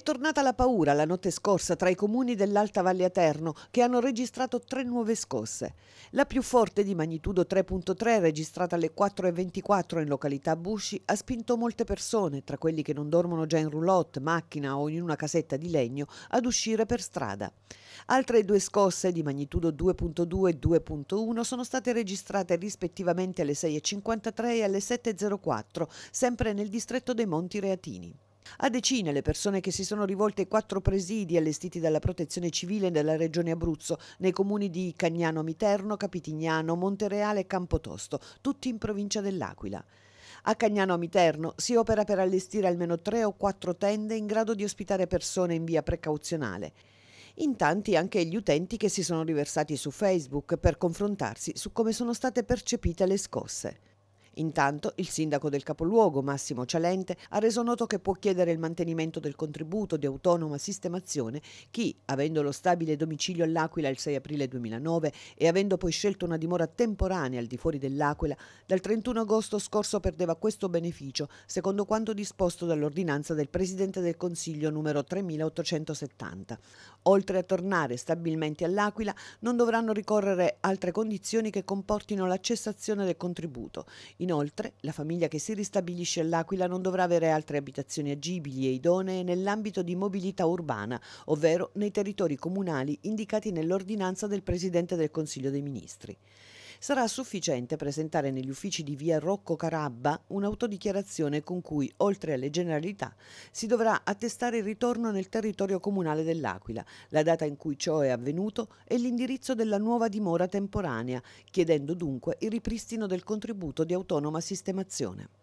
È tornata la paura la notte scorsa tra i comuni dell'Alta Valle Aterno, che hanno registrato 3 nuove scosse. La più forte, di magnitudo 3.3, registrata alle 4:24 in località Busci, ha spinto molte persone, tra quelli che non dormono già in roulotte, macchina o in una casetta di legno, ad uscire per strada. Altre 2 scosse, di magnitudo 2.2 e 2.1, sono state registrate rispettivamente alle 6:53 e alle 7:04, sempre nel distretto dei Monti Reatini. A decine le persone che si sono rivolte ai 4 presidi allestiti dalla Protezione Civile della Regione Abruzzo nei comuni di Cagnano Amiterno, Capitignano, Montereale e Campotosto, tutti in provincia dell'Aquila. A Cagnano Amiterno si opera per allestire almeno 3 o 4 tende in grado di ospitare persone in via precauzionale. In tanti anche gli utenti che si sono riversati su Facebook per confrontarsi su come sono state percepite le scosse. Intanto il sindaco del capoluogo, Massimo Cialente, ha reso noto che può chiedere il mantenimento del contributo di autonoma sistemazione chi, avendo lo stabile domicilio all'Aquila il 6 aprile 2009 e avendo poi scelto una dimora temporanea al di fuori dell'Aquila, dal 31 agosto scorso perdeva questo beneficio, secondo quanto disposto dall'ordinanza del Presidente del Consiglio numero 3870. Oltre a tornare stabilmente all'Aquila, non dovranno ricorrere altre condizioni che comportino la cessazione del contributo. Inoltre, la famiglia che si ristabilisce all'Aquila non dovrà avere altre abitazioni agibili e idonee nell'ambito di mobilità urbana, ovvero nei territori comunali indicati nell'ordinanza del Presidente del Consiglio dei Ministri. Sarà sufficiente presentare negli uffici di via Rocco Carabba un'autodichiarazione con cui, oltre alle generalità, si dovrà attestare il ritorno nel territorio comunale dell'Aquila, la data in cui ciò è avvenuto e l'indirizzo della nuova dimora temporanea, chiedendo dunque il ripristino del contributo di autonoma sistemazione.